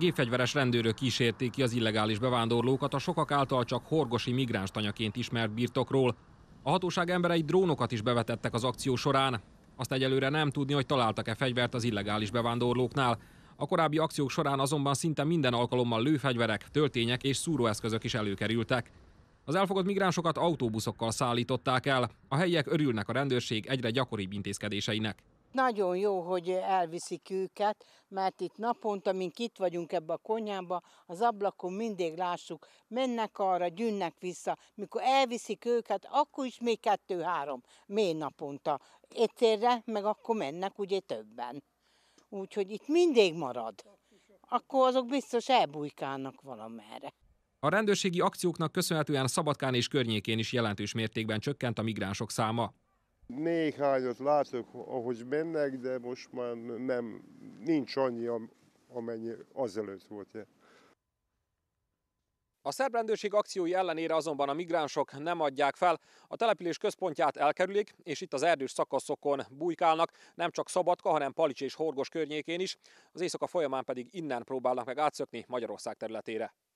Gépfegyveres rendőrök kísérték ki az illegális bevándorlókat a sokak által csak horgosi migráns tanyaként ismert birtokról. A hatóság emberei drónokat is bevetettek az akció során. Azt egyelőre nem tudni, hogy találtak-e fegyvert az illegális bevándorlóknál. A korábbi akciók során azonban szinte minden alkalommal lőfegyverek, töltények és szúróeszközök is előkerültek. Az elfogott migránsokat autóbuszokkal szállították el. A helyiek örülnek a rendőrség egyre gyakoribb intézkedéseinek. Nagyon jó, hogy elviszik őket, mert itt naponta, mink itt vagyunk ebbe a konyhába, az ablakon mindig lássuk, mennek arra, gyűnnek vissza. Mikor elviszik őket, akkor is még 2-3, még naponta. Egyszerre, meg akkor mennek ugye többen. Úgyhogy itt mindig marad. Akkor azok biztos elbújkálnak valamerre. A rendőrségi akcióknak köszönhetően Szabadkán és környékén is jelentős mértékben csökkent a migránsok száma. Néhányat látok, ahogy mennek, de most már nem, nincs annyi, amennyi azelőtt volt. A szerb rendőrség akciói ellenére azonban a migránsok nem adják fel, a település központját elkerülik, és itt az erdős szakaszokon bujkálnak, nem csak Szabadka, hanem Palics és Horgos környékén is, az éjszaka folyamán pedig innen próbálnak meg átszökni Magyarország területére.